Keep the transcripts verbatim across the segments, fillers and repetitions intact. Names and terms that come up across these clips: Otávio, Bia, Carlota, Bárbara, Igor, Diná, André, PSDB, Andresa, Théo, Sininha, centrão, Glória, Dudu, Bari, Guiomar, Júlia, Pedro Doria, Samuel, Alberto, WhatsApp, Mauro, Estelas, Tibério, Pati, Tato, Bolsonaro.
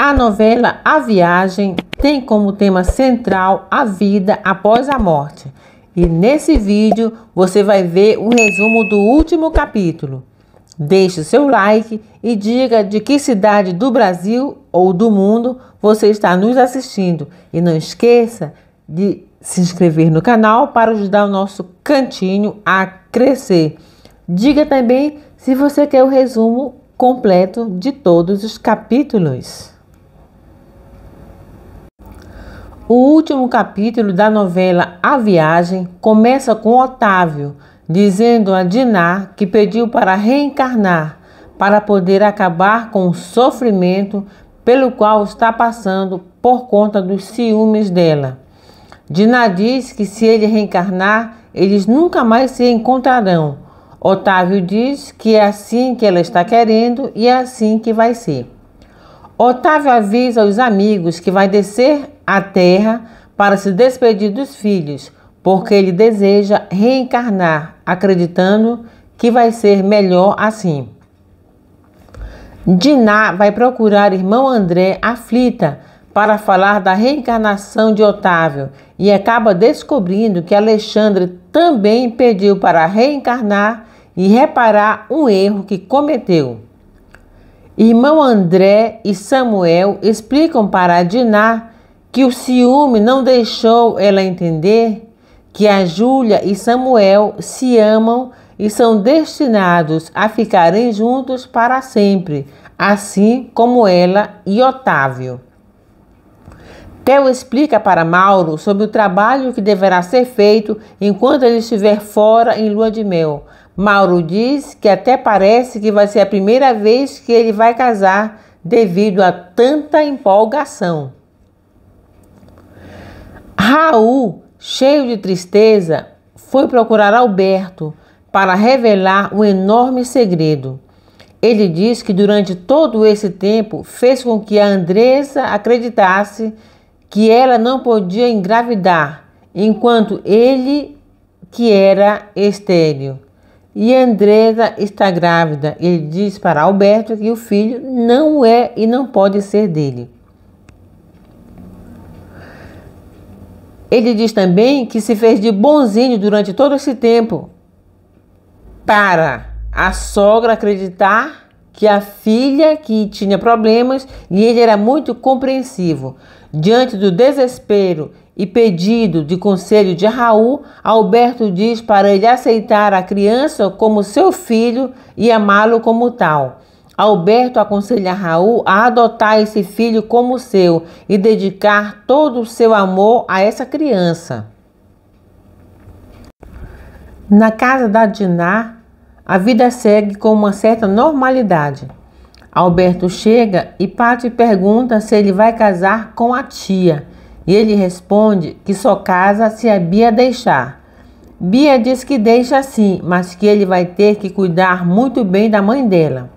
A novela A Viagem tem como tema central a vida após a morte. E nesse vídeo você vai ver o resumo do último capítulo. Deixe seu like e diga de que cidade do Brasil ou do mundo você está nos assistindo. E não esqueça de se inscrever no canal para ajudar o nosso cantinho a crescer. Diga também se você quer o resumo completo de todos os capítulos. O último capítulo da novela A Viagem começa com Otávio dizendo a Diná que pediu para reencarnar para poder acabar com o sofrimento pelo qual está passando por conta dos ciúmes dela. Diná diz que se ele reencarnar, eles nunca mais se encontrarão. Otávio diz que é assim que ela está querendo e é assim que vai ser. Otávio avisa os amigos que vai descer à terra para se despedir dos filhos, porque ele deseja reencarnar, acreditando que vai ser melhor assim. Diná vai procurar irmão André aflita para falar da reencarnação de Otávio e acaba descobrindo que Alexandre também pediu para reencarnar e reparar um erro que cometeu. Irmão André e Samuel explicam para Diná que o ciúme não deixou ela entender que a Júlia e Samuel se amam e são destinados a ficarem juntos para sempre, assim como ela e Otávio. Théo explica para Mauro sobre o trabalho que deverá ser feito enquanto ele estiver fora em lua de mel. Mauro diz que até parece que vai ser a primeira vez que ele vai casar devido a tanta empolgação. Raul, cheio de tristeza, foi procurar Alberto para revelar um enorme segredo. Ele diz que durante todo esse tempo fez com que a Andresa acreditasse que ela não podia engravidar, enquanto ele que era estéril. E Andresa está grávida. Ele diz para Alberto que o filho não é e não pode ser dele. Ele diz também que se fez de bonzinho durante todo esse tempo para a sogra acreditar que a filha que tinha problemas, e ele era muito compreensivo. Diante do desespero e pedido de conselho de Raul, Alberto diz para ele aceitar a criança como seu filho e amá-lo como tal. Alberto aconselha Raul a adotar esse filho como seu e dedicar todo o seu amor a essa criança. Na casa da Diná, a vida segue com uma certa normalidade. Alberto chega e Pati pergunta se ele vai casar com a tia. E ele responde que só casa se a Bia deixar. Bia diz que deixa sim, mas que ele vai ter que cuidar muito bem da mãe dela.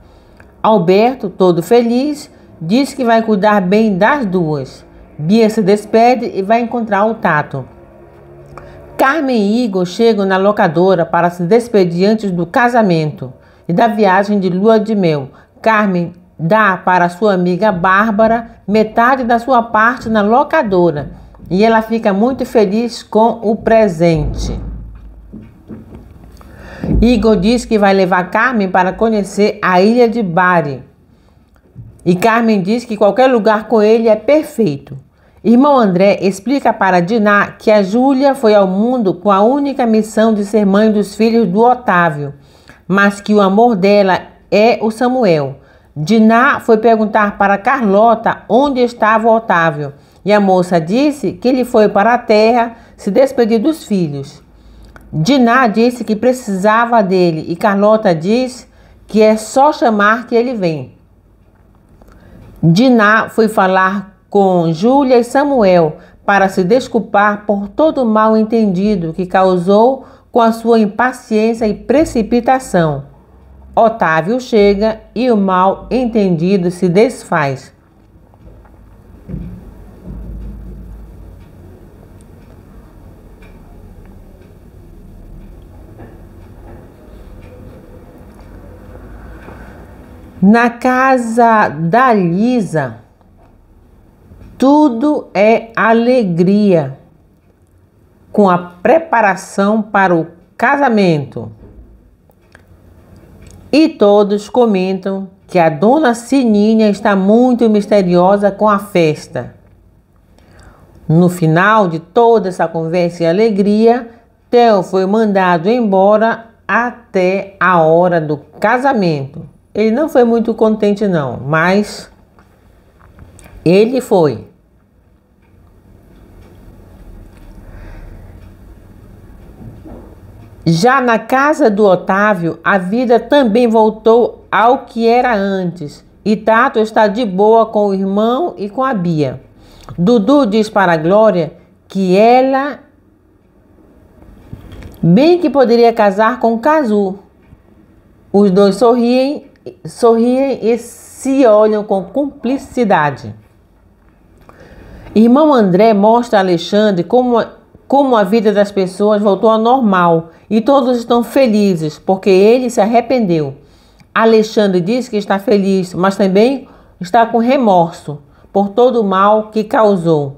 Alberto, todo feliz, diz que vai cuidar bem das duas. Bia se despede e vai encontrar o Tato. Carmen e Igor chegam na locadora para se despedir antes do casamento e da viagem de lua de mel. Carmen dá para sua amiga Bárbara metade da sua parte na locadora e ela fica muito feliz com o presente. Igor diz que vai levar Carmen para conhecer a ilha de Bari e Carmen diz que qualquer lugar com ele é perfeito. Irmão André explica para Diná que a Júlia foi ao mundo com a única missão de ser mãe dos filhos do Otávio, mas que o amor dela é o Samuel. Diná foi perguntar para Carlota onde estava o Otávio e a moça disse que ele foi para a terra se despedir dos filhos. Diná disse que precisava dele e Carlota diz que é só chamar que ele vem. Diná foi falar com Júlia e Samuel para se desculpar por todo o mal entendido que causou com a sua impaciência e precipitação. Otávio chega e o mal entendido se desfaz. Na casa da Lisa, Tudo é alegria com a preparação para o casamento. E todos comentam que a dona Sininha está muito misteriosa com a festa. No final de toda essa conversa e alegria, Théo foi mandado embora até a hora do casamento. Ele não foi muito contente não, mas ele foi. Já na casa do Otávio, a vida também voltou ao que era antes. E Tato está de boa com o irmão e com a Bia. Dudu diz para a Glória que ela bem que poderia casar com Cazu. Os dois sorriem, sorriem e se olham com cumplicidade. Irmão André mostra a Alexandre como... Como a vida das pessoas voltou ao normal e todos estão felizes, porque ele se arrependeu. Alexandre diz que está feliz, mas também está com remorso por todo o mal que causou.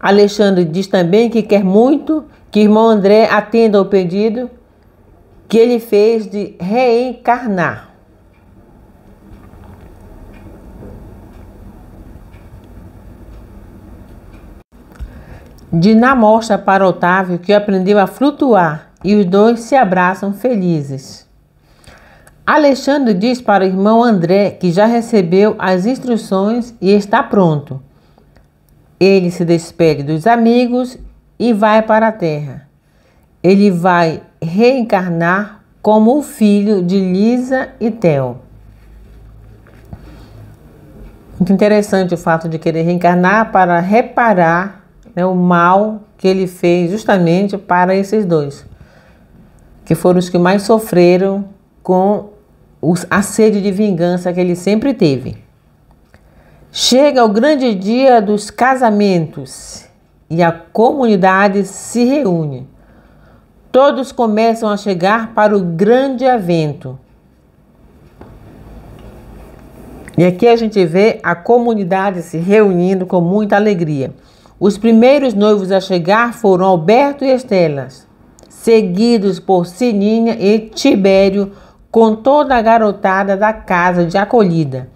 Alexandre diz também que quer muito que irmão André atenda ao pedido que ele fez de reencarnar. Diná mostra para Otávio que aprendeu a flutuar e os dois se abraçam felizes. Alexandre diz para o irmão André que já recebeu as instruções e está pronto. Ele se despede dos amigos e vai para a terra. Ele vai reencarnar como o filho de Lisa e Théo. Muito interessante o fato de querer reencarnar para reparar o mal que ele fez justamente para esses dois, que foram os que mais sofreram com os, a sede de vingança que ele sempre teve. Chega o grande dia dos casamentos e a comunidade se reúne. Todos começam a chegar para o grande evento. E aqui a gente vê a comunidade se reunindo com muita alegria. Os primeiros noivos a chegar foram Alberto e Estelas, seguidos por Sininha e Tibério, com toda a garotada da casa de acolhida.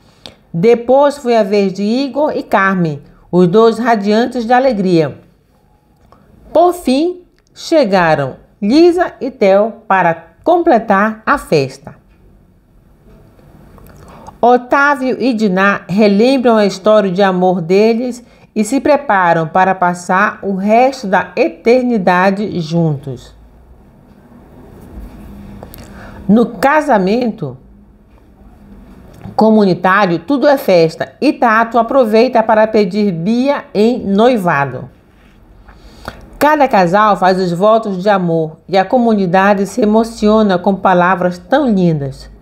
Depois foi a vez de Igor e Carmen, os dois radiantes de alegria. Por fim, chegaram Lisa e Théo para completar a festa. Otávio e Diná relembram a história de amor deles e se preparam para passar o resto da eternidade juntos. No casamento comunitário, tudo é festa e Tato aproveita para pedir Bia em noivado. Cada casal faz os votos de amor e a comunidade se emociona com palavras tão lindas.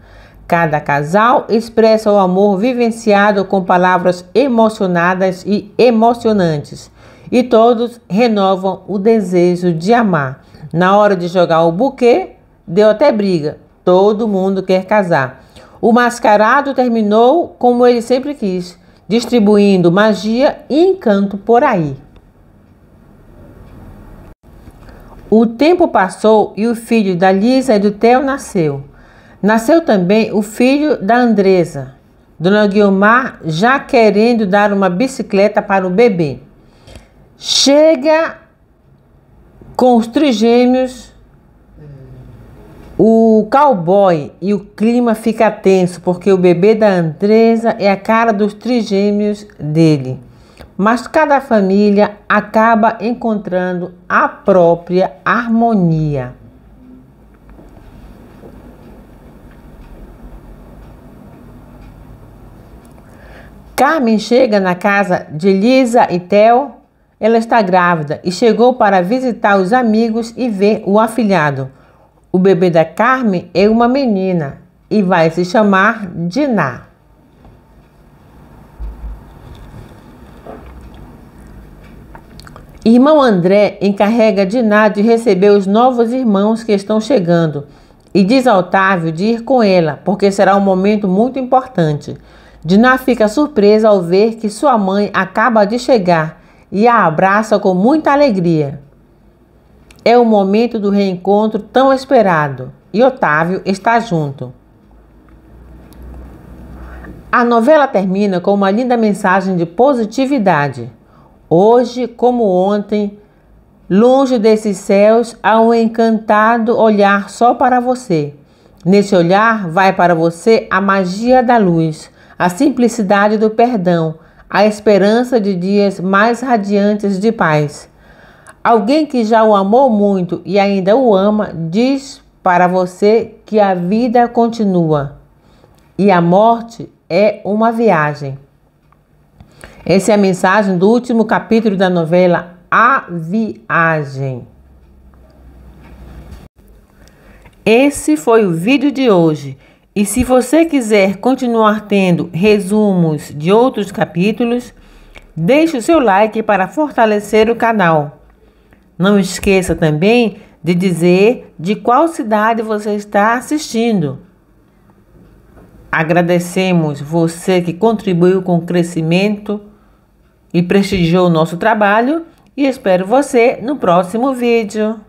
Cada casal expressa o amor vivenciado com palavras emocionadas e emocionantes. E todos renovam o desejo de amar. Na hora de jogar o buquê, deu até briga. Todo mundo quer casar. O mascarado terminou como ele sempre quis, distribuindo magia e encanto por aí. O tempo passou e o filho da Lisa e do Théo nasceu. Nasceu também o filho da Andresa, dona Guiomar já querendo dar uma bicicleta para o bebê. Chega com os trigêmeos o cowboy e o clima fica tenso, porque o bebê da Andresa é a cara dos trigêmeos dele. Mas cada família acaba encontrando a própria harmonia. Carmen chega na casa de Lisa e Théo. Ela está grávida e chegou para visitar os amigos e ver o afilhado. O bebê da Carmen é uma menina e vai se chamar Diná. Irmão André encarrega Diná de receber os novos irmãos que estão chegando e diz a Otávio de ir com ela, porque será um momento muito importante. Diná fica surpresa ao ver que sua mãe acaba de chegar e a abraça com muita alegria. É o momento do reencontro tão esperado e Otávio está junto. A novela termina com uma linda mensagem de positividade. Hoje, como ontem, longe desses céus há um encantado olhar só para você. Nesse olhar vai para você a magia da luz, a simplicidade do perdão, a esperança de dias mais radiantes de paz. Alguém que já o amou muito e ainda o ama, diz para você que a vida continua e a morte é uma viagem. Essa é a mensagem do último capítulo da novela A Viagem. Esse foi o vídeo de hoje. E se você quiser continuar tendo resumos de outros capítulos, deixe o seu like para fortalecer o canal. Não esqueça também de dizer de qual cidade você está assistindo. Agradecemos você que contribuiu com o crescimento e prestigiou o nosso trabalho e espero você no próximo vídeo.